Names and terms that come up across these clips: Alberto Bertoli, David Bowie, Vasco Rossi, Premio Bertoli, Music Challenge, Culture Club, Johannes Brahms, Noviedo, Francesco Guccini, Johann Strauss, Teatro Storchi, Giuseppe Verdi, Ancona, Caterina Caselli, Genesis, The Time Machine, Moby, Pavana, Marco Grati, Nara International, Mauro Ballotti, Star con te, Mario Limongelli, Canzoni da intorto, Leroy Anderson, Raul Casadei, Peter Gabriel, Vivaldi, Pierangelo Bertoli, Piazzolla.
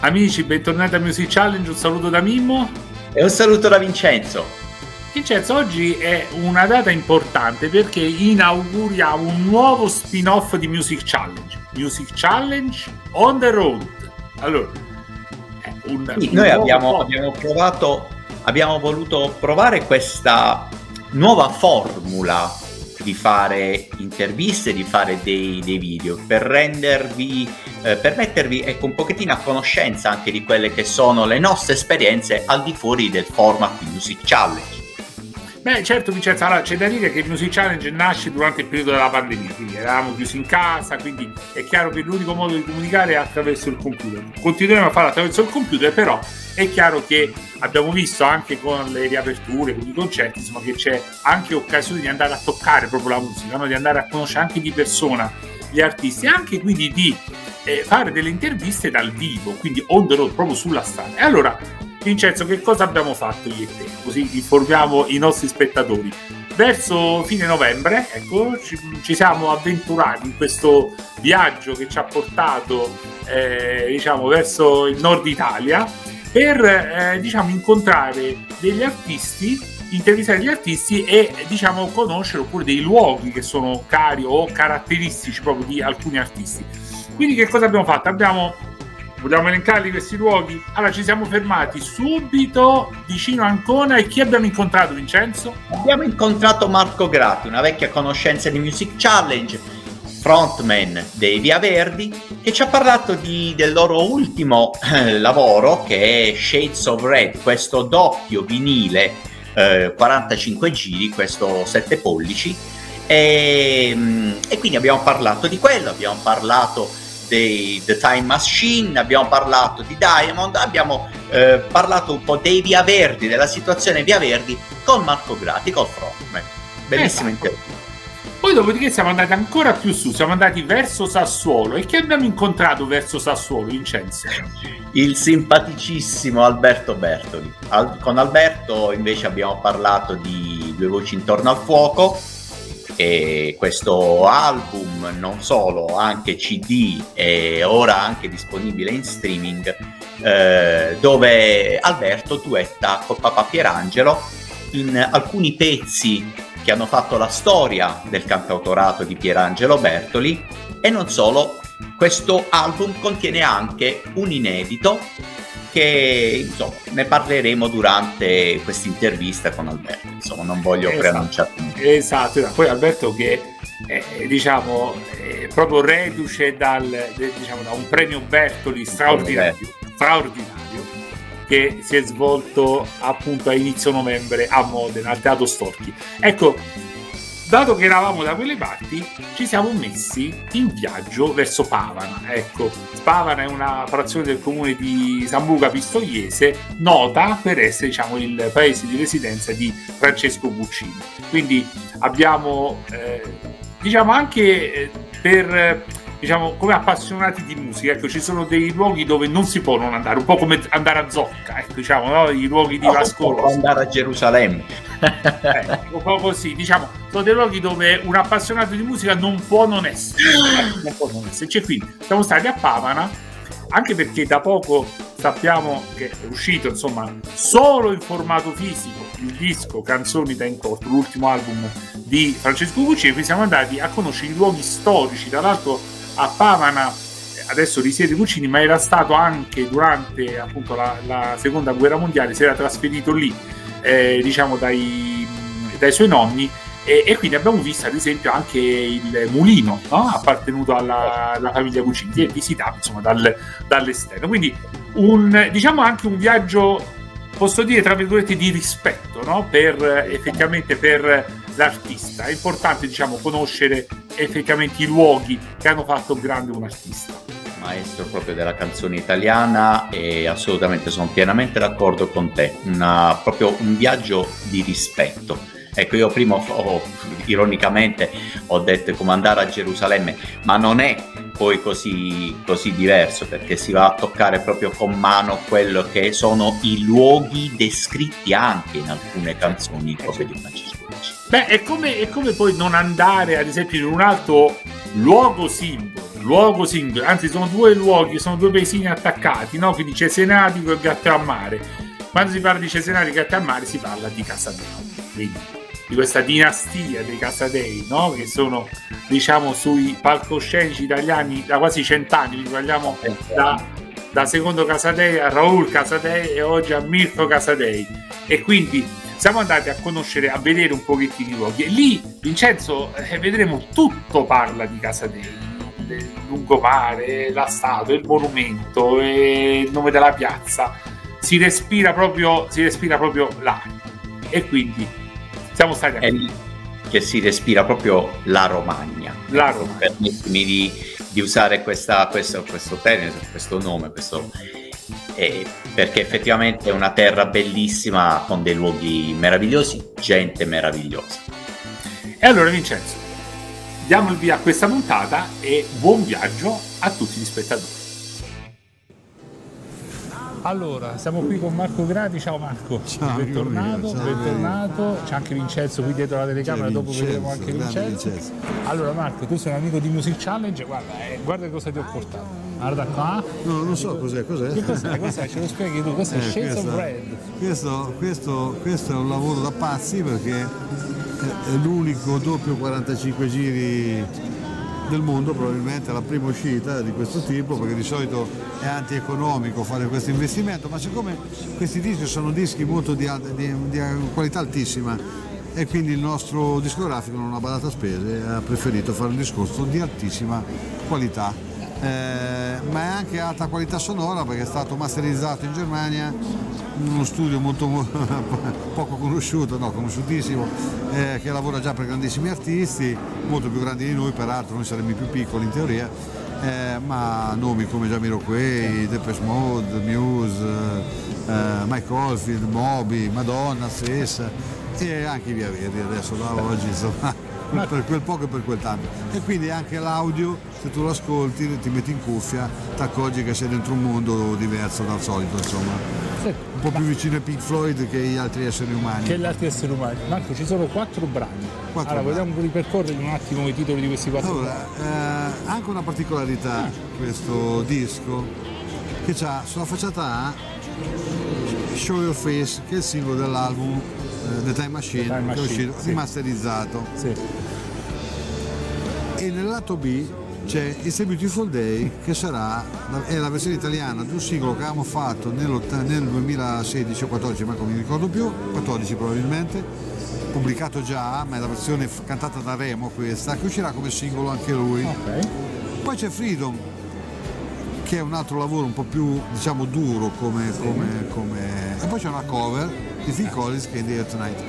Amici, bentornati a Music Challenge, un saluto da Mimmo e un saluto da Vincenzo. Vincenzo, oggi è una data importante perché inauguriamo un nuovo spin-off di Music Challenge, Music Challenge on the road. Allora, abbiamo voluto provare questa nuova formula di fare interviste, di fare dei video per rendervi, per mettervi, ecco, un pochettino a conoscenza anche di quelle che sono le nostre esperienze al di fuori del format di Music Challenge. Beh, certo Vincenzo, allora c'è da dire che il Music Challenge nasce durante il periodo della pandemia, quindi eravamo chiusi in casa, quindi è chiaro che l'unico modo di comunicare è attraverso il computer. Continueremo a farlo attraverso il computer, però è chiaro che abbiamo visto anche con le riaperture, con i concerti, insomma, che c'è anche occasione di andare a toccare proprio la musica, no? Di andare a conoscere anche di persona gli artisti e anche quindi di fare delle interviste dal vivo, quindi on the road, proprio sulla strada. E allora, Vincenzo, che cosa abbiamo fatto io e te? Così informiamo i nostri spettatori. Verso fine novembre, ecco, ci siamo avventurati in questo viaggio che ci ha portato verso il nord Italia per incontrare degli artisti, intervistare gli artisti e conoscere oppure dei luoghi che sono cari o caratteristici proprio di alcuni artisti. Quindi che cosa abbiamo fatto? Vogliamo elencarli questi luoghi? Allora, ci siamo fermati subito vicino a Ancona e chi abbiamo incontrato, Vincenzo? Abbiamo incontrato Marco Grati, una vecchia conoscenza di Music Challenge, frontman dei Via Verdi, che ci ha parlato del loro ultimo lavoro, che è Shades of Red, questo doppio vinile 45 giri, questo 7 pollici, e quindi abbiamo parlato di quello, abbiamo parlato dei The Time Machine, abbiamo parlato di Diamond, abbiamo parlato un po' dei Via Verdi, della situazione Via Verdi con Marco Grati, col frontman. Bellissimo, esatto. Intervento. Poi dopodiché siamo andati ancora più su, siamo andati verso Sassuolo e che abbiamo incontrato verso Sassuolo, Vincenzo? Il simpaticissimo Alberto Bertoli. Con Alberto invece abbiamo parlato di Due voci intorno al fuoco, e questo album, non solo, anche CD e ora anche disponibile in streaming, dove Alberto duetta con papà Pierangelo in alcuni pezzi che hanno fatto la storia del cantautorato di Pierangelo Bertoli. E non solo, questo album contiene anche un inedito che, insomma, ne parleremo durante questa intervista con Alberto. Insomma, non voglio preannunciare. Esatto. Poi Alberto che è proprio reduce da un premio Bertoli straordinario che si è svolto appunto a inizio novembre a Modena, al Teatro Storchi. Ecco, dato che eravamo da quelle parti, ci siamo messi in viaggio verso Pavana. Ecco, Pavana è una frazione del comune di Sambuca Pistoiese, nota per essere il paese di residenza di Francesco Guccini. Quindi abbiamo, anche per, come appassionati di musica, ecco, ci sono dei luoghi dove non si può non andare, un po' come andare a Zocca, ecco, no? I luoghi di Vasco Rossi. Andare a Gerusalemme. Un po' così, sono dei luoghi dove un appassionato di musica non può non esserci. Quindi siamo stati a Pavana, anche perché da poco sappiamo che è uscito, solo in formato fisico il disco Canzoni da intorto, l'ultimo album di Francesco Guccini. Qui siamo andati a conoscere i luoghi storici. Tra l'altro a Pavana adesso risiede Guccini, ma era stato anche durante appunto la seconda guerra mondiale, si era trasferito lì dai suoi nonni, e quindi abbiamo visto ad esempio anche il mulino, no? Appartenuto alla famiglia Guccini, che è visitato dall'esterno. Quindi anche un viaggio, posso dire tra virgolette, di rispetto, no? per l'artista. È importante conoscere effettivamente i luoghi che hanno fatto grande un artista. Maestro proprio della canzone italiana, e assolutamente sono pienamente d'accordo con te, proprio un viaggio di rispetto. Ecco, io prima ironicamente ho detto come andare a Gerusalemme, ma non è poi così diverso, perché si va a toccare proprio con mano quello che sono i luoghi descritti anche in alcune canzoni proprio di Francesco. Beh, è come poi non andare ad esempio in un altro luogo simbolo, luogo singolo, anzi sono due luoghi, sono due paesini attaccati, no? Quindi Cesenatico e Gatteo a Mare. Quando si parla di Cesenatico e Gatteo a Mare si parla di Casadei, quindi di questa dinastia dei Casadei, no? Che sono, diciamo, sui palcoscenici italiani da quasi 100 anni, quindi parliamo da Secondo Casadei a Raul Casadei e oggi a Mirko Casadei, e quindi siamo andati a conoscere, a vedere un pochettino i luoghi, e lì, Vincenzo, vedremo, tutto parla di Casadei, il lungomare, la statua, il monumento, il nome della piazza, si respira proprio là, e quindi siamo stati a... È lì che si respira proprio la Romagna. La Romagna. Permettimi di usare questo termine, questo nome, perché effettivamente è una terra bellissima con dei luoghi meravigliosi, gente meravigliosa. E allora, Vincenzo, diamo il via a questa puntata e buon viaggio a tutti gli spettatori. Allora, siamo qui con Marco Grati. Ciao Marco, ciao, bentornato. C'è anche Vincenzo qui dietro la telecamera, dopo vedremo anche Vincenzo. Allora Marco, tu sei un amico di Music Challenge, guarda cosa ti ho portato. Guarda qua. No, non so cos'è. Che cos'è? Ce lo spieghi tu, questo è Shades of Red. Questo è un lavoro da pazzi, perché è l'unico doppio 45 giri del mondo, probabilmente la prima uscita di questo tipo, perché di solito è antieconomico fare questo investimento, ma siccome questi dischi sono dischi molto di qualità altissima, e quindi il nostro discografico non ha badato a spese, ha preferito fare un discorso di altissima qualità, ma è anche alta qualità sonora, perché è stato masterizzato in Germania in uno studio molto poco conosciuto, no, conosciutissimo, che lavora già per grandissimi artisti, molto più grandi di noi peraltro, noi saremmo i più piccoli in teoria, ma nomi come Jamiroquai, Depeche Mode, Muse, Mike Oldfield, Moby, Madonna stessa, e anche Via Verdi adesso da oggi, insomma. Per quel poco e per quel tanto. E quindi anche l'audio, se tu lo ascolti, ti metti in cuffia, ti accorgi che sei dentro un mondo diverso dal solito, insomma, un po' più vicino ai Pink Floyd che agli altri esseri umani. Marco, ci sono 4 brani. Allora, vogliamo ripercorrere un attimo i titoli di questi 4 brani. Anche una particolarità questo disco, che c'ha sulla facciata A Show Your Face, che è il singolo dell'album The Time Machine, che è uscito rimasterizzato. E nel lato B c'è It's a Beautiful Day, che è la versione italiana di un singolo che avevamo fatto nel 2016 o 14, ma non mi ricordo più, 14 probabilmente, pubblicato già, ma è la versione cantata da Remo questa, che uscirà come singolo anche lui. Poi c'è Freedom, che è un altro lavoro un po' più, diciamo, duro come... E poi c'è una cover di Phil Collins, che è Day of Night,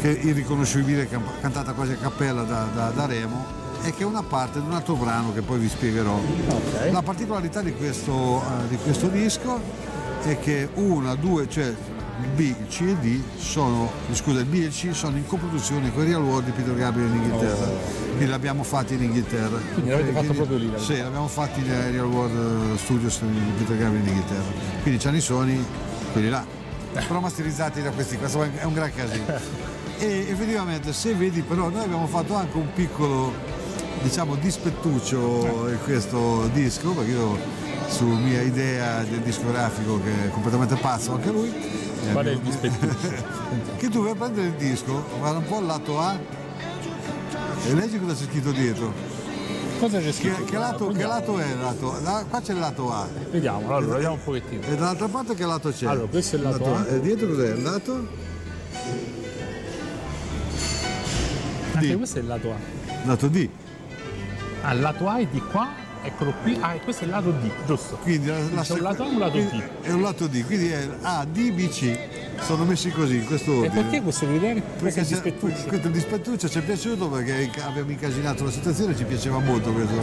che è irriconoscibile, cantata quasi a cappella da Remo, e che è una parte di un altro brano che poi vi spiegherò. La particolarità di questo disco è che il B e il C sono in coproduzione con i Real World di Peter Gabriel in Inghilterra. Quindi l'abbiamo fatti in Inghilterra. Quindi l'avete fatto proprio lì? Sì, l'abbiamo fatti nei Real World Studios di Peter Gabriel in Inghilterra. Quindi c'hanno i suoni, quelli là, però masterizzati da questi, questo è un gran casino. E effettivamente, se vedi, però noi abbiamo fatto anche un piccolo, diciamo, dispettuccio in questo disco, perché io, su mia idea del discografico, che è completamente pazzo anche lui, che tu vai a prendere il disco, vado un po' al lato A e leggi cosa c'è scritto dietro. Cosa c'è scritto? Che lato è? Qua c'è il lato A. Vediamo, allora vediamo un pochettino. E dall'altra parte che lato c'è? Allora, questo è il lato A. E dietro cos'è? Il lato? Anche questo è il lato A. Lato D. Al lato A è di qua. Eccolo qui, questo è il lato D, giusto? Quindi c'è un lato A e un lato D. È un lato D, quindi è A, D, B, C, sono messi così, in questo ordine. E perché questo vedere? Perché questo dispettuccio ci è piaciuto, perché abbiamo incasinato la situazione e ci piaceva molto questo.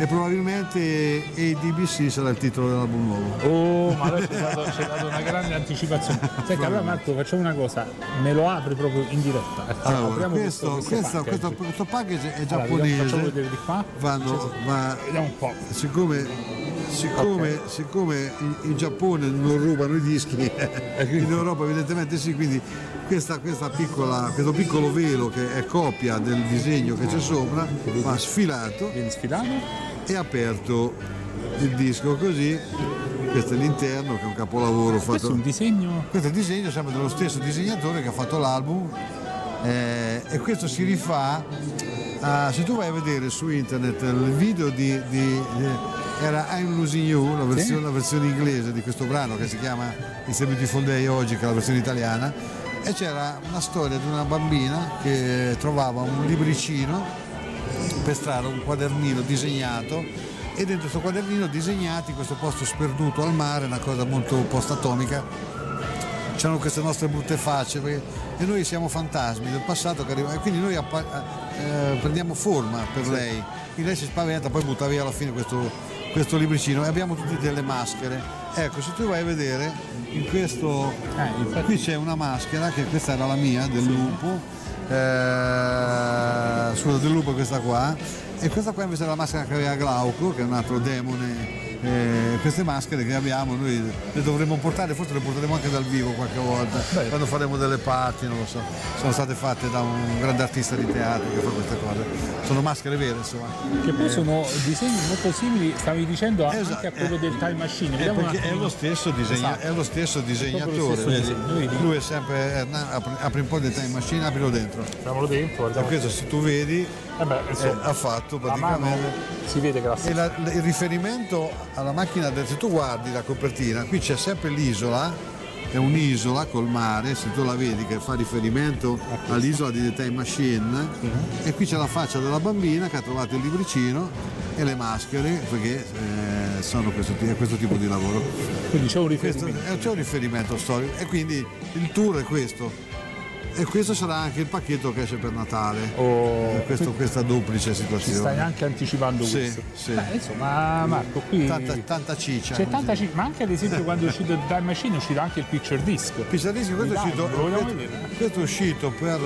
E probabilmente ADBC sarà il titolo dell'album nuovo. Oh, ma adesso ci hai dato una grande anticipazione. Senti, allora Marco, facciamo una cosa, me lo apri proprio in diretta. Allora, questo package è giapponese. Allora, facciamo vedere di qua. Vediamo un po'. Siccome in Giappone non rubano i dischi, in Europa evidentemente sì, quindi questo piccolo velo, che è copia del disegno che c'è sopra, va sfilato e ha aperto il disco così. Questo è l'interno, che è un capolavoro fatto. Questo è un disegno? Questo è il disegno, sempre dello stesso disegnatore che ha fatto l'album, e questo si rifà a, se tu vai a vedere su internet il video era I'm Losing You, la versione inglese di questo brano che si chiama It's a Beautiful Day oggi, che è la versione italiana, e c'era una storia di una bambina che trovava un libricino per strada, un quadernino disegnato, e dentro questo quadernino disegnati, questo posto sperduto al mare, una cosa molto post-atomica, c'erano queste nostre brutte facce, e noi siamo fantasmi del passato che arriva, e quindi noi prendiamo forma per lei, quindi lei si spaventa, poi butta via alla fine questo libricino, e abbiamo tutti delle maschere. Ecco, se tu vai a vedere in questo, qui c'è una maschera, che questa era la mia, del lupo, scusa, del lupo, questa qua, e questa qua invece è la maschera che aveva Glauco, che è un altro demone. Queste maschere che abbiamo noi le dovremmo portare, forse le porteremo anche dal vivo qualche volta. Beh, quando faremo delle parti, non lo so, sono state fatte da un grande artista di teatro che fa queste cose, sono maschere vere insomma, che poi sono disegni molto simili, stavi dicendo, anche a quello del Time Machine, perché è lo stesso è lo stesso disegnatore, lui è sempre apri un po' del Time Machine, aprilo dentro, guardiamo questo, se tu vedi ha fatto praticamente, si vede che il riferimento alla macchina del, se tu guardi la copertina, qui c'è sempre l'isola, è un'isola col mare, se tu la vedi che fa riferimento all'isola di The Time Machine, e qui c'è la faccia della bambina che ha trovato il libricino e le maschere, perché sono questo tipo di lavoro, quindi c'è un riferimento, storico, e quindi il tour è questo. E questo sarà anche il pacchetto che esce per Natale, questa duplice situazione. Ci stai anche anticipando questo. Sì. Beh, insomma, Marco, qui tanta ciccia. C'è tanta ciccia, ma anche ad esempio quando è uscito il Time Machine è uscito anche il Picture Disc. Picture Disc, questo è uscito per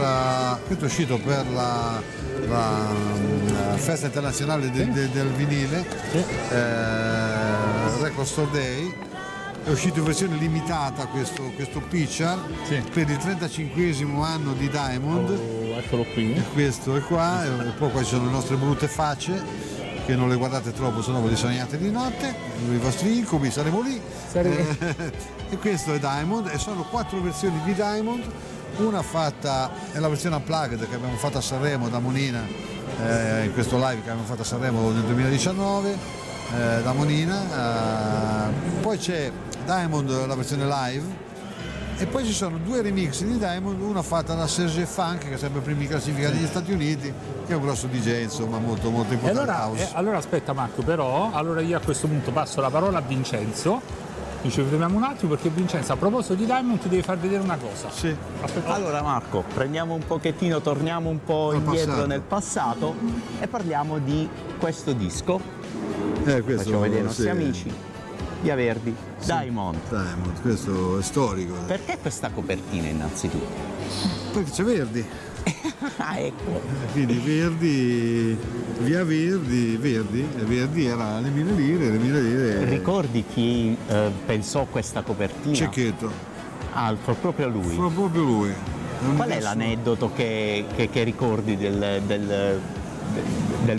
la festa internazionale del vinile, Record Store Day. È uscito in versione limitata questo picture per il 35esimo anno di Diamond. Eccolo qui. Questo è qua, e poi qua ci sono le nostre brutte facce, che non le guardate troppo, sennò ve le sognate di notte, i vostri incubi, saremo lì. E questo è Diamond, e sono 4 versioni di Diamond, una fatta, è la versione unplugged che abbiamo fatto a Sanremo da Monina, in questo live che abbiamo fatto a Sanremo nel 2019, da Monina, poi c'è Diamond la versione live, e poi ci sono 2 remix di Diamond, una fatta da Serge Funk, che è sempre prima in classifica degli Stati Uniti, che è un grosso DJ insomma, molto molto importante. Allora aspetta Marco, allora io a questo punto passo la parola a Vincenzo, ci fermiamo un attimo, perché Vincenzo, a proposito di Diamond, ti devi far vedere una cosa. Sì. Allora Marco, prendiamo un pochettino, torniamo un po' indietro nel passato e parliamo di questo disco. Facciamo vedere i nostri amici, Via Verdi, Diamond, questo è storico. Perché questa copertina innanzitutto? Perché c'è Verdi. Ah, ecco. Quindi Verdi, Via Verdi, Verdi era le 1000 lire, Ricordi chi pensò questa copertina? Cecchetto. Ah, proprio lui. Proprio lui. Qual è l'aneddoto che ricordi del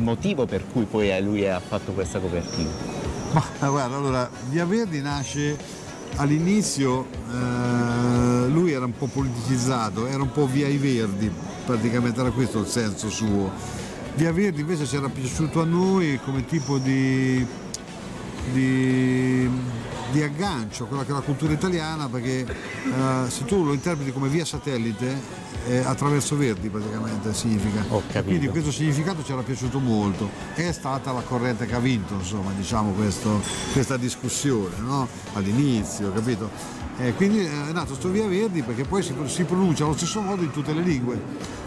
motivo per cui poi lui ha fatto questa copertina? Ma guarda, allora Via Verdi nasce all'inizio, lui era un po' politicizzato, era un po' via i verdi, praticamente era questo il senso suo. Via Verdi invece c'era piaciuto a noi come tipo di aggancio a quella che è la cultura italiana, perché se tu lo interpreti come via satellite, attraverso Verdi praticamente significa. Quindi questo significato ci era piaciuto molto, è stata la corrente che ha vinto insomma, diciamo, questa discussione, no? All'inizio, capito? Quindi è nato sto Via Verdi, perché poi si pronuncia allo stesso modo in tutte le lingue,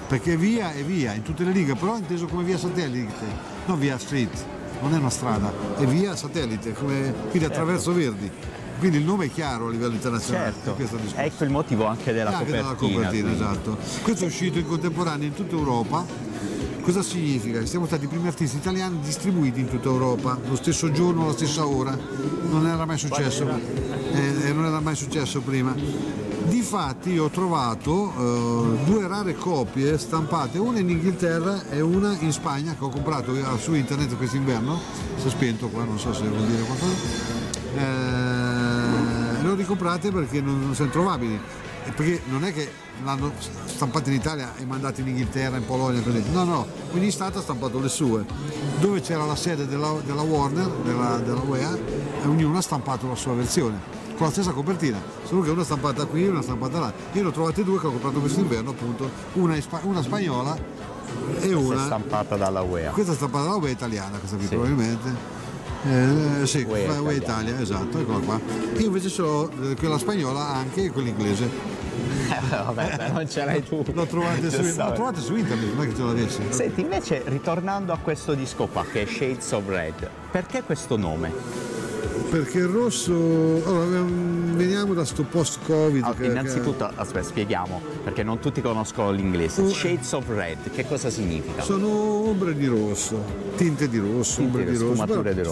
perché via è via in tutte le lingue, però è inteso come via satellite, non via street, non è una strada, è via satellite, quindi attraverso Verdi. Quindi il nome è chiaro a livello internazionale. Certo, ecco il motivo anche della copertina. Esatto. Questo è uscito in contemporanea in tutta Europa, Cosa significa? Che siamo stati i primi artisti italiani distribuiti in tutta Europa, lo stesso giorno, alla stessa ora, non era mai successo prima. Difatti io ho trovato due rare copie stampate, una in Inghilterra e una in Spagna, che ho comprato su internet quest'inverno, si è spento qua, non so se vuol dire qualcosa, le ho ricomprate perché non sono trovabili, perché non è che l'hanno stampata in Italia e mandata in Inghilterra, in Polonia, no, ogni Stato ha stampato le sue, dove c'era la sede della Warner, della UEA, e ognuno ha stampato la sua versione con la stessa copertina, solo che una stampata qui e una stampata là. Io ne ho trovate due che ho comprato quest'inverno, appunto, una spagnola e una stampata dalla UEA. Questa è stampata dalla UEA italiana, questa qui, sì, probabilmente. Sì, UE Italia, esatto, eccola qua. Io invece so quella spagnola anche e quella inglese. Vabbè, non ce l'hai tu. L'ho trovata su internet, non è che ce l'avessi. Senti, invece, ritornando a questo disco qua, che è Shades of Red, perché questo nome? Perché il rosso... Allora, veniamo da sto post-Covid. Innanzitutto, aspetta, spieghiamo, perché non tutti conoscono l'inglese. Shades of Red, che cosa significa? Sono ombre di rosso, tinte di rosso, sfumature di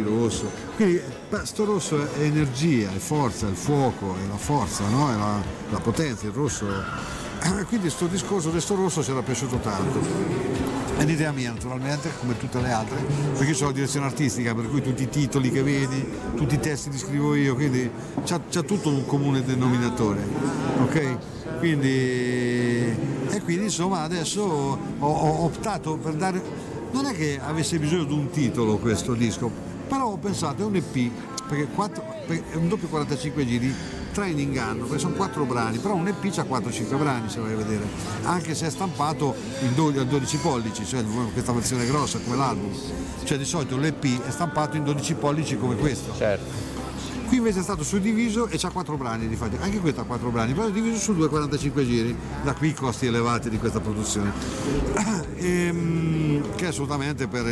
rosso. Quindi, sto rosso è energia, è forza, è il fuoco, è la forza, no? È la potenza, il rosso. Quindi sto discorso del sto rosso ci era piaciuto tanto. È un'idea mia, naturalmente, come tutte le altre, perché io ho la direzione artistica, per cui tutti i titoli che vedi, tutti i testi li scrivo io, quindi c'è tutto un comune denominatore, ok? Quindi insomma adesso ho optato per dare... Non è che avesse bisogno di un titolo questo disco, però ho pensato è un EP, perché è un doppio 45 giri, tra in inganno, perché sono 4 brani, però un EP c'ha 4-5 brani, se vai a vedere, anche se è stampato a 12 pollici, cioè questa versione grossa come l'album, cioè di solito l'EP è stampato in 12 pollici come questo. Certo. Qui invece è stato suddiviso e c'ha 4 brani, di fatto, anche questo ha 4 brani, però è diviso su 2,45 giri, da qui i costi elevati di questa produzione, che è assolutamente per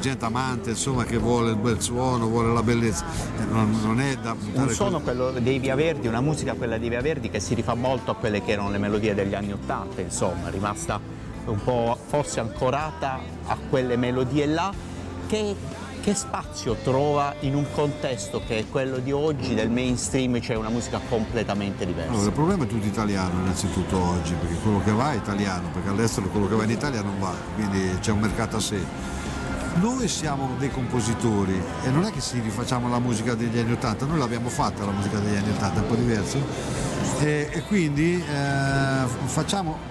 gente amante, insomma, che vuole il bel suono, vuole la bellezza, non è da buttare. Un suono quello dei Via Verdi, una musica quella dei Via Verdi che si rifà molto a quelle che erano le melodie degli anni '80, insomma, è rimasta un po' forse ancorata a quelle melodie là, che spazio trova in un contesto che è quello di oggi, del mainstream, cioè una musica completamente diversa? Allora, il problema è tutto italiano innanzitutto oggi, perché quello che va è italiano, perché all'estero quello che va in Italia non va, quindi c'è un mercato a sé. Noi siamo dei compositori e non è che si rifacciamo la musica degli anni '80, noi l'abbiamo fatta la musica degli anni '80, è un po' diverso, e quindi facciamo...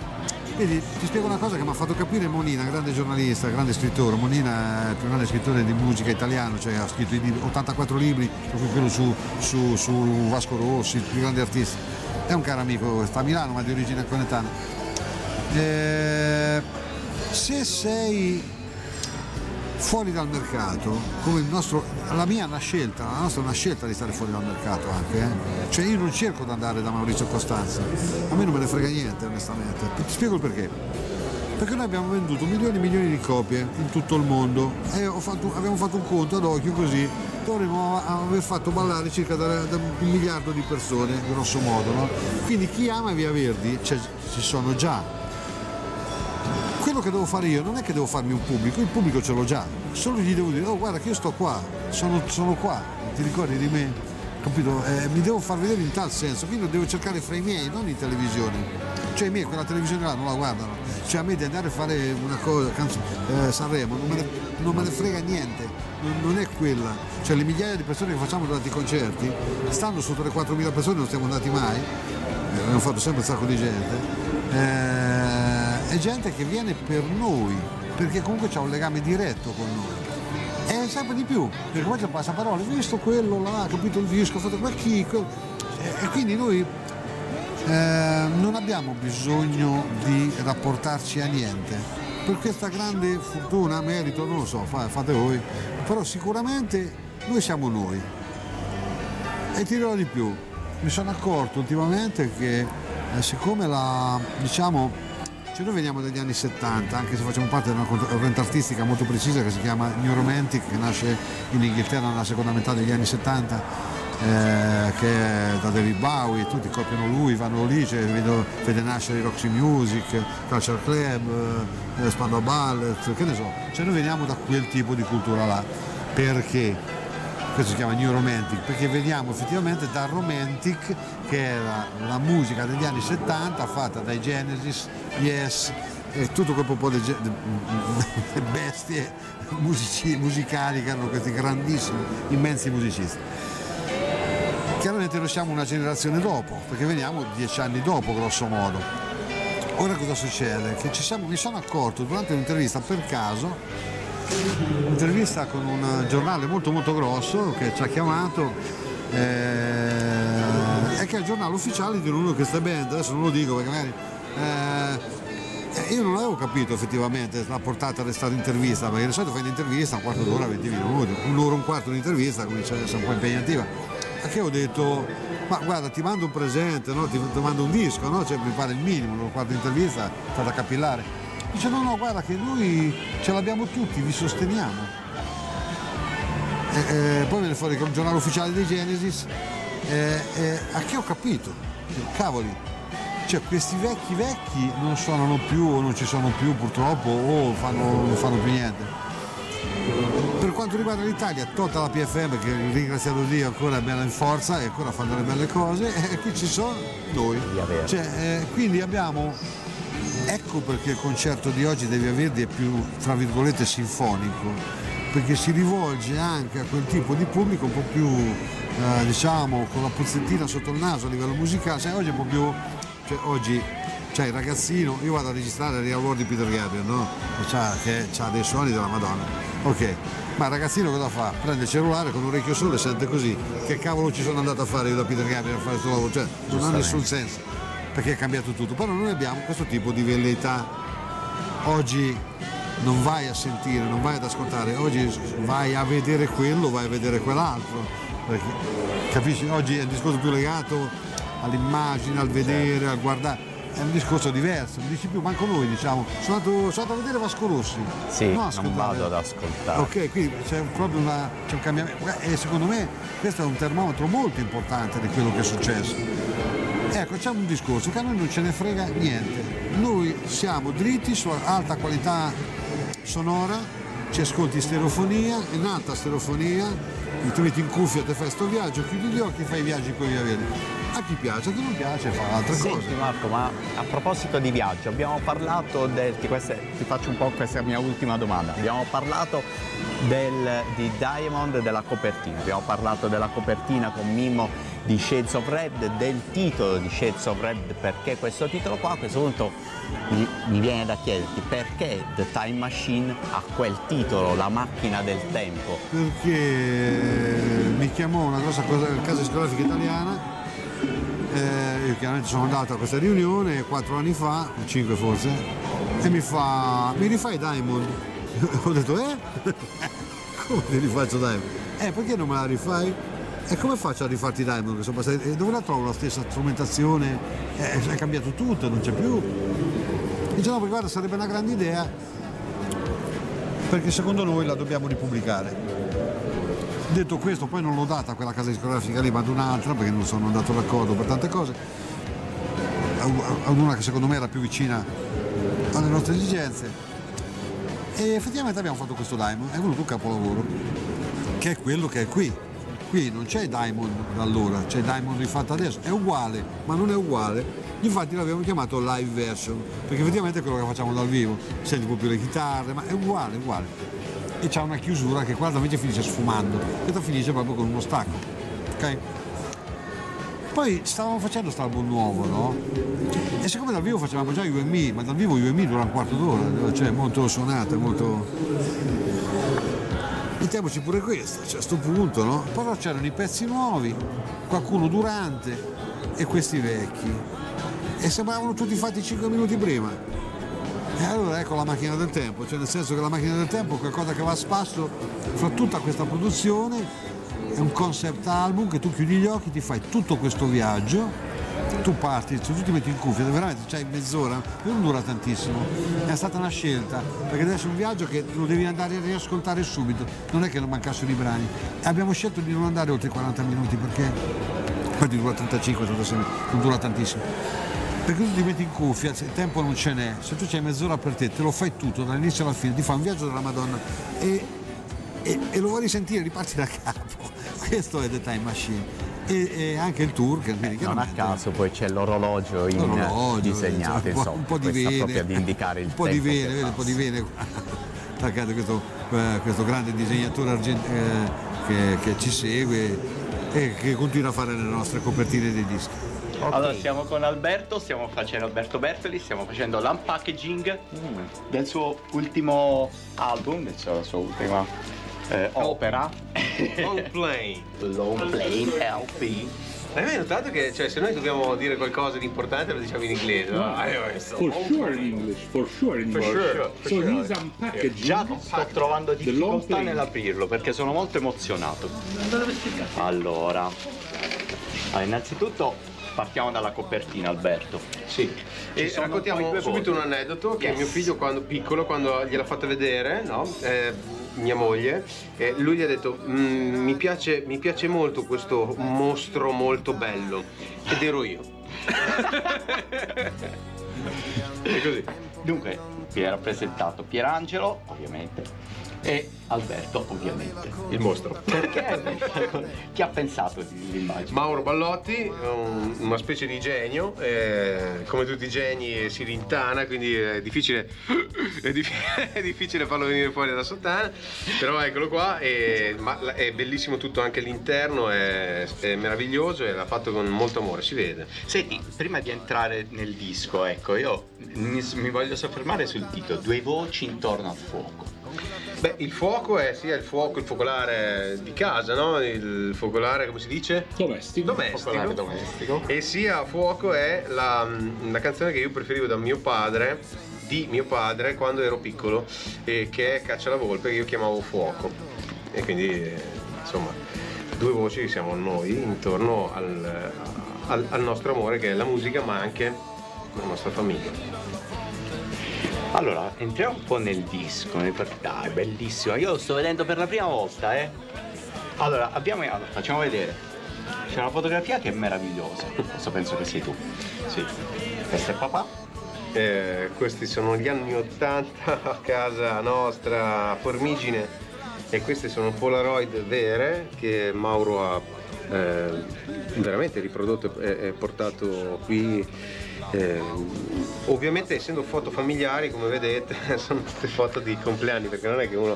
Vedi, ti spiego una cosa che mi ha fatto capire Monina, grande giornalista, grande scrittore. Monina è il più grande scrittore di musica italiano, cioè ha scritto 84 libri, proprio quello su Vasco Rossi, il più grande artista. È un caro amico, sta a Milano ma di origine conetana. Se sei fuori dal mercato, come il nostro, la nostra è una scelta di stare fuori dal mercato anche, eh? Cioè io non cerco di andare da Maurizio Costanza, a me non me ne frega niente onestamente, ti spiego il perché. Perché noi abbiamo venduto milioni e milioni di copie in tutto il mondo e abbiamo fatto un conto ad occhio così, dovremmo aver fatto ballare circa da 1 miliardo di persone, grosso modo, no? Quindi chi ama Via Verdi, cioè, ci sono già. Quello che devo fare io non è che devo farmi un pubblico, il pubblico ce l'ho già, solo gli devo dire, oh guarda che io sto qua, sono qua, ti ricordi di me? Capito? Mi devo far vedere in tal senso, quindi lo devo cercare fra i miei, non in televisione. Cioè i miei quella televisione là non la guardano, cioè a me di andare a fare una cosa, Sanremo, non me ne frega niente, non è quella. Cioè le migliaia di persone che facciamo durante i concerti, stando sotto le 4.000 persone non siamo andati mai, abbiamo fatto sempre un sacco di gente. È gente che viene per noi, perché comunque c'è un legame diretto con noi. E sempre di più, perché poi c'è un passaparola, ho visto quello là, ho capito il disco, ho fatto ma chi? E quindi noi non abbiamo bisogno di rapportarci a niente. Per questa grande fortuna, merito, non lo so, fate voi, però sicuramente noi siamo noi. E ti dirò di più, mi sono accorto ultimamente che siccome noi veniamo dagli anni '70, anche se facciamo parte di una corrente artistica molto precisa che si chiama New Romantic, che nasce in Inghilterra nella seconda metà degli anni '70, che da David Bowie, tutti copiano lui, vanno lì, cioè, vede nascere i Roxy Music, Culture Club, Spandau Ballet, che ne so, cioè noi veniamo da quel tipo di cultura là, perché questo si chiama New Romantic, perché veniamo effettivamente da Romantic, che era la musica degli anni 70 fatta dai Genesis, Yes, e tutto quel po' di bestie musicali che erano questi grandissimi, immensi musicisti. Chiaramente noi siamo una generazione dopo, perché veniamo 10 anni dopo, grosso modo. Ora cosa succede? Che mi sono accorto durante un'intervista, per caso, un'intervista con un giornale molto molto grosso che ci ha chiamato, e che è il giornale ufficiale di una di queste band, adesso non lo dico perché magari... io non avevo capito effettivamente la portata di questa intervista, perché di solito fai un'intervista un quarto d'ora, 20 minuti, un'ora, un quarto di intervista, quindi c'è un po' impegnativa. A che ho detto, ma guarda, ti mando un presente, no? ti mando un disco, no? Cioè, mi pare il minimo, un quarto di intervista è stata capillare. Dice no, guarda che noi ce l'abbiamo tutti, vi sosteniamo. Poi viene fuori che è un giornale ufficiale dei Genesis, a che ho capito, cavoli. Cioè questi vecchi non suonano più, o non ci sono più purtroppo, o non fanno più niente. Per quanto riguarda l'Italia, tutta la PFM, che ringraziamo Dio ancora è bella in forza e ancora fa delle belle cose, e qui ci sono noi. Cioè, quindi abbiamo, ecco perché il concerto di oggi di Via Verdi è più, tra virgolette, sinfonico, perché si rivolge anche a quel tipo di pubblico un po' più, diciamo, con la puzzettina sotto il naso a livello musicale, sai, oggi è un po' più... Cioè, oggi c'è il ragazzino, io vado a registrare il lavoro di Peter Gabriel, no? Che ha dei suoni della Madonna, ok, ma il ragazzino cosa fa? Prende il cellulare con un orecchio solo e sente così, che cavolo ci sono andato a fare io da Peter Gabriel a fare questo lavoro? Cioè, non ha nessun senso, perché è cambiato tutto, però noi abbiamo questo tipo di velleità, oggi non vai a sentire, non vai ad ascoltare, oggi vai a vedere quello, vai a vedere quell'altro, perché, capisci? Oggi è il discorso più legato all'immagine, al vedere, al guardare, è un discorso diverso, non dici più, manco noi diciamo, sono andato a vedere Vasco Rossi, sì, non vado ad ascoltare. Ok, quindi c'è proprio un cambiamento, e secondo me questo è un termometro molto importante di quello che è successo. Ecco, c'è un discorso che a noi non ce ne frega niente, noi siamo dritti su alta qualità sonora, ci ascolti stereofonia, in alta stereofonia, ti metti in cuffia, ti fai sto viaggio, chiudi gli occhi, fai i viaggi con Via Verdi. A chi piace, a chi non piace fa altre cose. Senti Marco, ma a proposito di viaggio, abbiamo parlato del... ti faccio un po' questa mia ultima domanda. Abbiamo parlato di Diamond, della copertina. Abbiamo parlato della copertina con Mimmo di Shades of Red, del titolo di Shades of Red, perché questo titolo qua. A questo punto mi viene da chiederti perché The Time Machine ha quel titolo, la macchina del tempo. Perché mi chiamò una grossa cosa del Casa Discografica Italiana, io chiaramente sono andato a questa riunione 4 anni fa, 5 forse, e mi rifai Diamond? Ho detto come ti rifaccio Diamond? Perché non me la rifai? E come faccio a rifarti Diamond? Che sono passati... dove la trovo la stessa strumentazione? È cambiato tutto, non c'è più. Dice no, perché guarda, sarebbe una grande idea, perché secondo noi la dobbiamo ripubblicare. Detto questo, poi non l'ho data a quella casa discografica lì, ma ad un'altra, perché non sono andato d'accordo per tante cose, ad una che secondo me era più vicina alle nostre esigenze, e effettivamente abbiamo fatto questo Diamond, è venuto un capolavoro, che è quello che è qui. Qui non c'è Diamond da allora, c'è Diamond rifatto adesso, è uguale, ma non è uguale, infatti l'abbiamo chiamato live version, perché effettivamente è quello che facciamo dal vivo, senti un po' più le chitarre, ma è uguale, uguale. E c'è una chiusura che guarda invece finisce sfumando, questa finisce proprio con uno stacco, ok? Poi stavamo facendo album nuovo, no? E siccome dal vivo facevamo già UMI, ma dal vivo UMI dura un quarto d'ora, cioè molto suonato, molto... mettiamoci pure questo, cioè a sto punto, no? Però c'erano i pezzi nuovi, qualcuno durante e questi vecchi, e sembravano tutti fatti 5 minuti prima. E allora ecco la macchina del tempo, cioè nel senso che la macchina del tempo è qualcosa che va a spasso fra tutta questa produzione, è un concept album che tu chiudi gli occhi, ti fai tutto questo viaggio, tu parti, cioè, tu ti metti in cuffia, veramente, cioè mezz'ora, non dura tantissimo, è stata una scelta, perché adesso è un viaggio che lo devi andare a riascoltare subito, non è che non mancassero i brani, abbiamo scelto di non andare oltre i 40 minuti perché poi dura 35, 36 minuti, non dura tantissimo. Perché tu ti metti in cuffia, il tempo non ce n'è, se tu c'hai mezz'ora per te, te lo fai tutto dall'inizio alla fine, ti fa un viaggio della Madonna e lo vuoi risentire, riparti da capo. Questo è The Time Machine e anche il tour che non a caso poi c'è l'orologio disegnato, insomma, un po' di vene, proprio ad indicare il tempo. Un po' di vene, attaccato questo grande disegnatore che ci segue e che continua a fare le nostre copertine dei dischi. Okay. Allora siamo con Alberto, Alberto Bertoli, stiamo facendo l'unpackaging del suo ultimo album, della sua ultima opera. Long Plane. Long Plane LP. Hai mai notato che se noi dobbiamo dire qualcosa di importante lo diciamo in inglese? No? For sure in English. So he's unpackaging. Già sto trovando difficoltà nell'aprirlo perché sono molto emozionato. Allora innanzitutto partiamo dalla copertina, Alberto. Sì, e raccontiamo subito un aneddoto che mio figlio, quando piccolo, quando gliel'ha fatta vedere, no? Mia moglie, lui gli ha detto mi piace molto questo mostro molto bello, ed ero io. E così. Dunque, vi era presentato Pierangelo, ovviamente, e Alberto, ovviamente. Il mostro. Perché? Chi ha pensato dell'immagine? Mauro Ballotti, una specie di genio, come tutti i geni si rintana, quindi è difficile farlo venire fuori da sottana, però eccolo qua, è bellissimo tutto, anche l'interno è meraviglioso e l'ha fatto con molto amore, si vede. Senti, prima di entrare nel disco, ecco, io mi voglio soffermare sul titolo, Due voci intorno al fuoco. Beh, il fuoco è il focolare di casa, no? Il focolare, come si dice? Domestico. E sia fuoco è la canzone che io preferivo di mio padre quando ero piccolo, che è Caccia alla volpe, che io chiamavo Fuoco. E quindi, insomma, due voci siamo noi intorno al nostro amore, che è la musica, ma anche la nostra famiglia. Allora, entriamo un po' nel disco, è bellissimo, io lo sto vedendo per la prima volta, Allora, facciamo vedere, c'è una fotografia che è meravigliosa, questo penso che sei tu. Sì. Questo è papà. Questi sono gli anni 80 a casa nostra, a Formigine, e queste sono Polaroid vere che Mauro ha veramente riprodotto e portato qui. Ovviamente, essendo foto familiari, come vedete, sono tutte foto di compleanni, perché non è che uno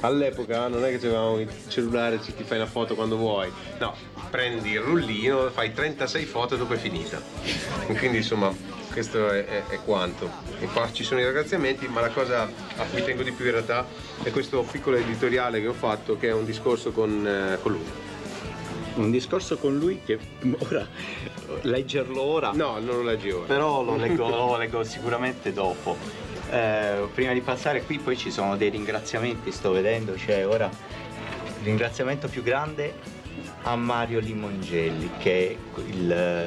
all'epoca non è che avevamo il cellulare, ti fai una foto quando vuoi, no, prendi il rullino, fai 36 foto e dopo è finita. Quindi, insomma, questo è quanto. E qua ci sono i ringraziamenti, ma la cosa a cui tengo di più in realtà è questo piccolo editoriale che ho fatto, che è un discorso con lui. Un discorso con lui che ora, leggerlo ora? No, non lo leggi ora. Però lo leggo sicuramente dopo. Prima di passare qui poi ci sono dei ringraziamenti, sto vedendo, ora il ringraziamento più grande a Mario Limongelli, che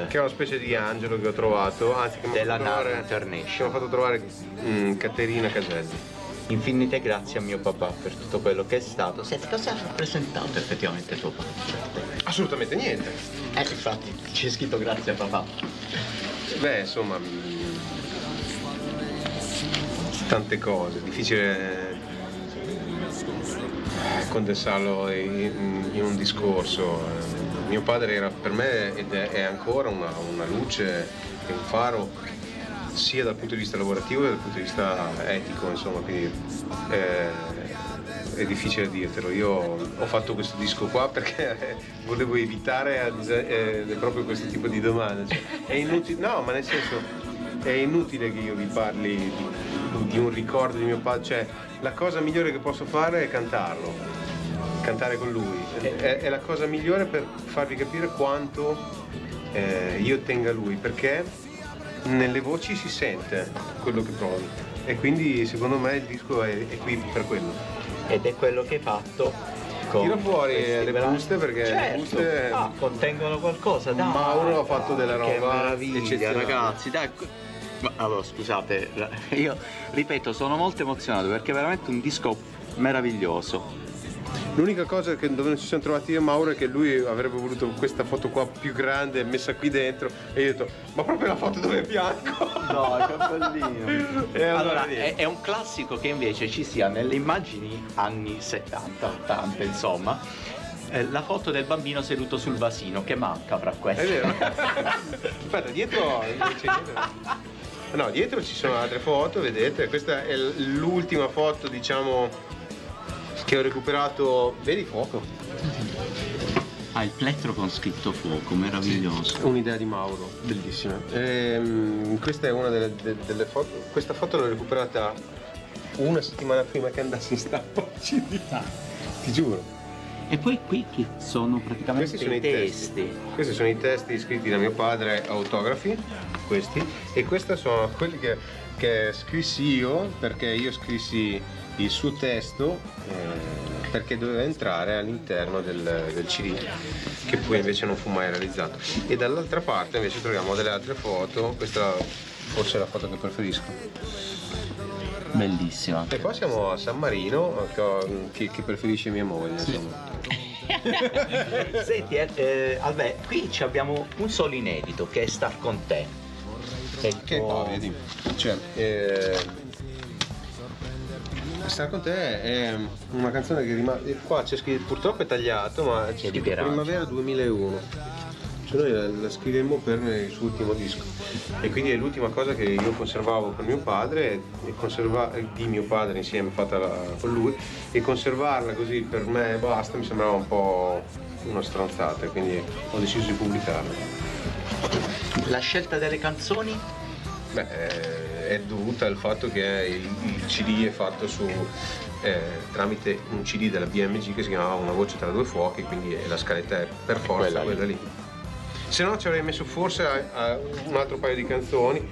è una specie di angelo che ho trovato, anzi che mi della Nara International. Ci ha fatto trovare Caterina Caselli. Infinite grazie a mio papà per tutto quello che è stato. Senti, cosa ha rappresentato effettivamente tuo padre? Assolutamente niente. Infatti, c'è scritto grazie a papà. Beh, insomma, tante cose, difficile condensarlo in un discorso. Mio padre era per me, ed è ancora, una luce e un faro, sia dal punto di vista lavorativo che dal punto di vista etico, insomma, quindi è difficile dirtelo. Io ho fatto questo disco qua perché volevo evitare proprio questo tipo di domande. È inutile, no, ma nel senso, è inutile che io vi parli di un ricordo di mio padre, la cosa migliore che posso fare è cantare con lui, è la cosa migliore per farvi capire quanto io tenga lui, perché nelle voci si sente quello che provi, e quindi secondo me il disco è qui per quello. Ed è quello che hai fatto ecco. Tira fuori le buste, perché certo, le buste contengono qualcosa. Dai, Mauro ha fatto della roba eccezionale, ragazzi, dai. Ma, allora scusate, io ripeto, sono molto emozionato perché è veramente un disco meraviglioso. L'unica cosa che dove non ci siamo trovati io e Mauro è che lui avrebbe voluto questa foto qua più grande messa qui dentro, e io ho detto ma proprio la foto dove è bianco? No, è cappellino. Allora è un classico che invece ci sia nelle immagini anni 70-80 insomma, la foto del bambino seduto sul vasino che manca fra queste. È vero. Aspetta, dietro invece, no, dietro ci sono altre foto, vedete, questa è l'ultima foto diciamo che ho recuperato. Vedi fuoco? Il plettro con scritto fuoco, meraviglioso. Un'idea di Mauro, bellissima. Questa è una delle foto. Questa foto l'ho recuperata una settimana prima che andasse in stampa. Ti giuro. E poi qui che sono praticamente questi sono i testi. Questi sono i testi scritti da mio padre, autografi, questi. E questi sono quelli che scrissi io, perché io scrissi il suo testo perché doveva entrare all'interno del CD, che poi invece non fu mai realizzato. E dall'altra parte invece troviamo delle altre foto, questa forse è la foto che preferisco, bellissima. E poi siamo a San Marino, che preferisce mia moglie, insomma. Senti, vabbè, qui abbiamo un solo inedito che è Star con te, ecco. Che vedi, cioè Star con te è una canzone che rimane qua, c'è scritto, purtroppo è tagliato, ma c'è scritto Primavera 2001, cioè noi la scrivemmo per il suo ultimo disco, e quindi è l'ultima cosa che io conservavo con mio padre, di mio padre insieme, fatta con lui, e conservarla così per me basta mi sembrava un po' una stronzata, quindi ho deciso di pubblicarla. La scelta delle canzoni? Beh, è dovuta al fatto che il CD è fatto tramite un CD della BMG che si chiamava Una voce tra due fuochi, quindi la scaletta è per forza quella lì. Se no ci avrei messo forse un altro paio di canzoni,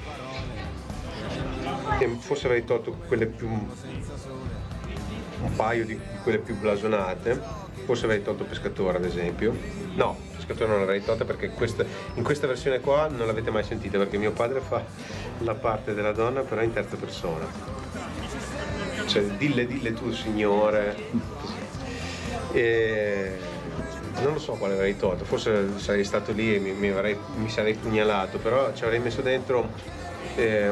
e forse avrei tolto quelle più, un paio di quelle più blasonate, forse avrei tolto Pescatore ad esempio. No, Pescatore non l'avrei tolta perché in questa versione qua non l'avete mai sentita, perché mio padre fa la parte della donna però in terza persona, cioè dille tu signore, e non lo so quale avrei tolto, forse sarei stato lì e mi sarei pugnalato, però ci avrei messo dentro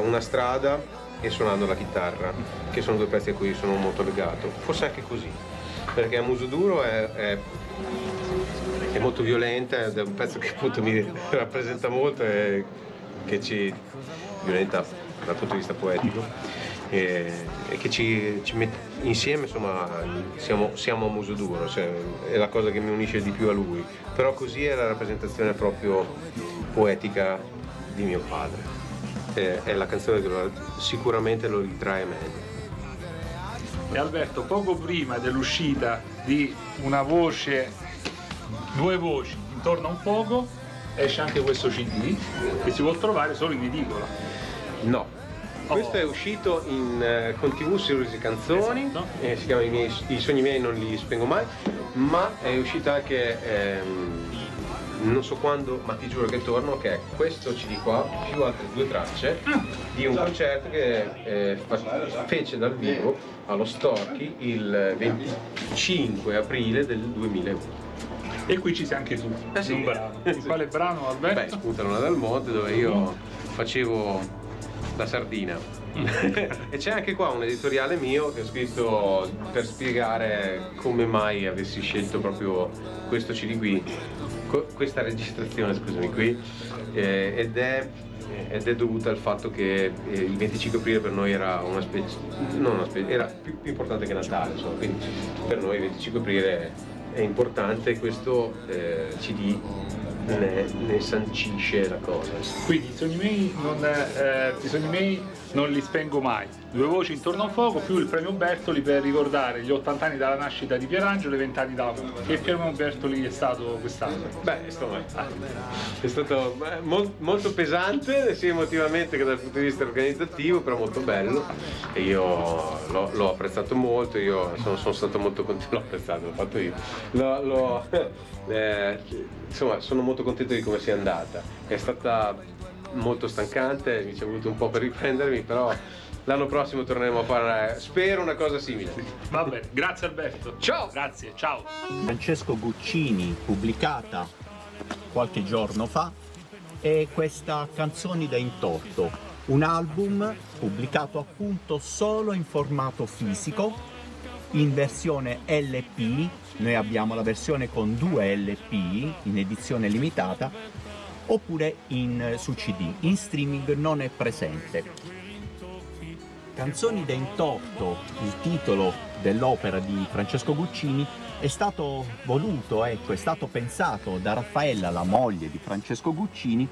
Una strada e Suonando la chitarra, che sono due pezzi a cui sono molto legato, forse anche così, perché A muso duro è molto violenta, ed è un pezzo che appunto mi rappresenta molto e che ci violenta dal punto di vista poetico, e che ci mette insieme, insomma siamo a muso duro, cioè, è la cosa che mi unisce di più a lui, però così è la rappresentazione proprio poetica di mio padre. È la canzone che sicuramente lo ritrae meglio. E Alberto, poco prima dell'uscita di Una voce, Due voci intorno a un fuoco, esce anche questo CD che si può trovare solo in edicola. No, questo è uscito con TV Series Canzoni, esatto. Si chiama I sogni miei non li spengo mai, ma è uscita anche non so quando, ma ti giuro che torno, che è questo CD qua più altre due tracce di un concerto che fece dal vivo allo Storchi il 25 aprile del 2001. E qui ci sei anche tu, sì. Un brano. In quale brano, Alberto? Beh, Spuntano dal monte, dove io facevo la sardina. E c'è anche qua un editoriale mio che ho scritto per spiegare come mai avessi scelto proprio questo CD qui, questa registrazione, scusami, qui, ed è dovuta al fatto che il 25 aprile per noi era una specie, era più importante che Natale, insomma, quindi per noi il 25 aprile è importante, questo CD ne sancisce la cosa. Quindi I sogni miei non li spengo mai, Due voci intorno a un fuoco, più il premio Bertoli per ricordare gli 80 anni dalla nascita di Pierangelo e i 20 anni dalla morte. Che premio Bertoli è stato quest'anno? Beh, è stato molto pesante sia emotivamente che dal punto di vista organizzativo, però molto bello, e io l'ho apprezzato molto, io sono stato molto contento, l'ho apprezzato, l'ho fatto io. Insomma, sono molto contento di come sia andata. È stata molto stancante, mi ci è voluto un po' per riprendermi, però l'anno prossimo torneremo a fare, spero, una cosa simile. Vabbè, grazie Alberto. Ciao! Grazie, ciao! Francesco Guccini, pubblicata qualche giorno fa, è questa Canzoni da intorto, un album pubblicato appunto solo in formato fisico, in versione LP. Noi abbiamo la versione con 2 LP in edizione limitata, oppure su CD. In streaming non è presente. Canzoni da intorto, il titolo dell'opera di Francesco Guccini, è stato voluto, ecco, è stato pensato da Raffaella, la moglie di Francesco Guccini,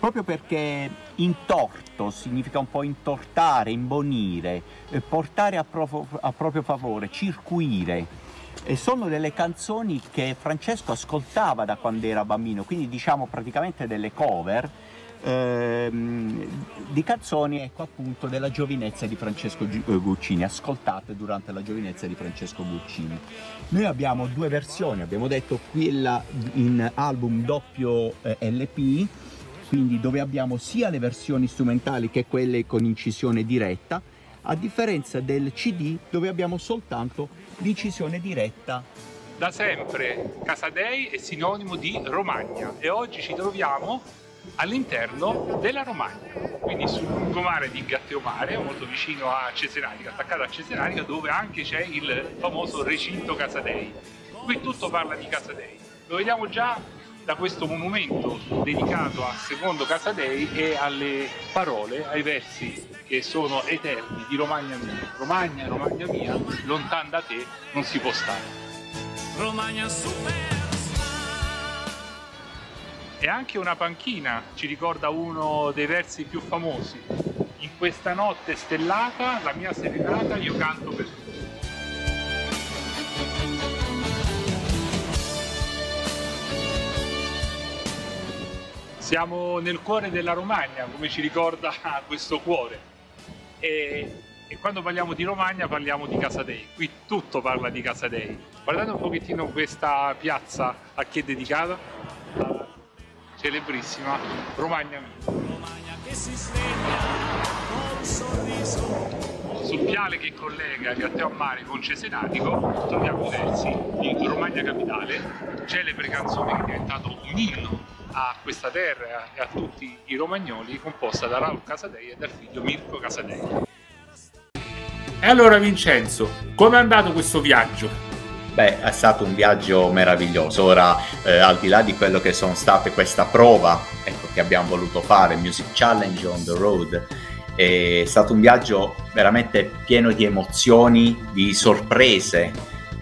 proprio perché intorto significa un po' intortare, imbonire, portare a proprio favore, circuire. E sono delle canzoni che Francesco ascoltava da quando era bambino, quindi diciamo praticamente delle cover di canzoni, ecco, appunto, della giovinezza di Francesco Guccini, ascoltate durante la giovinezza di Francesco Guccini. Noi abbiamo 2 versioni, abbiamo detto quella in album doppio LP, quindi dove abbiamo sia le versioni strumentali che quelle con incisione diretta, a differenza del CD dove abbiamo soltanto l'incisione diretta. Da sempre Casadei è sinonimo di Romagna e oggi ci troviamo all'interno della Romagna, quindi sul lungomare di Gatteo a Mare, molto vicino a Cesenatico, attaccato a Cesenatico, dove anche c'è il famoso recinto Casadei. Qui tutto parla di Casadei, lo vediamo già da questo monumento dedicato a Secondo Casadei e alle parole, ai versi che sono eterni di Romagna mia, Romagna, Romagna mia, lontan da te non si può stare. Romagna super. E anche una panchina ci ricorda uno dei versi più famosi. In questa notte stellata, la mia serenata, io canto per tutti. Siamo nel cuore della Romagna, come ci ricorda questo cuore. E quando parliamo di Romagna parliamo di Casadei. Qui tutto parla di Casadei. Guardate un pochettino questa piazza, a chi è dedicata. Celebrissima Romagna mia. Sul piale che collega Gatteo a Mare con Cesenatico troviamo i versi di Romagna Capitale, celebre canzone che è diventato un inno a questa terra e a tutti i romagnoli, composta da Raul Casadei e dal figlio Mirko Casadei. E allora Vincenzo, com'è andato questo viaggio? Beh, è stato un viaggio meraviglioso. Ora, al di là di quello che sono state questa prova, ecco, che abbiamo voluto fare, Music Challenge on the Road, è stato un viaggio veramente pieno di emozioni, di sorprese,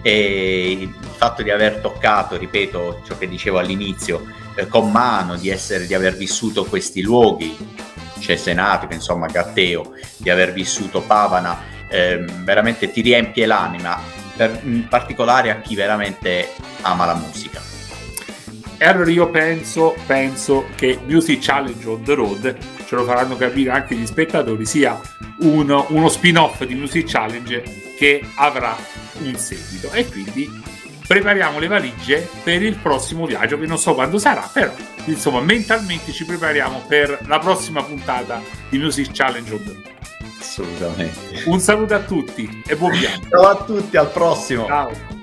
e il fatto di aver toccato, ripeto, ciò che dicevo all'inizio, con mano, di aver vissuto questi luoghi, Cesenatico, insomma Gatteo, di aver vissuto Pavana, veramente ti riempie l'anima. In particolare a chi veramente ama la musica. E allora io penso che Music Challenge on the Road, ce lo faranno capire anche gli spettatori, sia uno spin-off di Music Challenge che avrà un seguito. E quindi prepariamo le valigie per il prossimo viaggio, che non so quando sarà, però insomma mentalmente ci prepariamo per la prossima puntata di Music Challenge on the Road. Assolutamente. Un saluto a tutti e buon viaggio. Ciao a tutti, al prossimo. Ciao.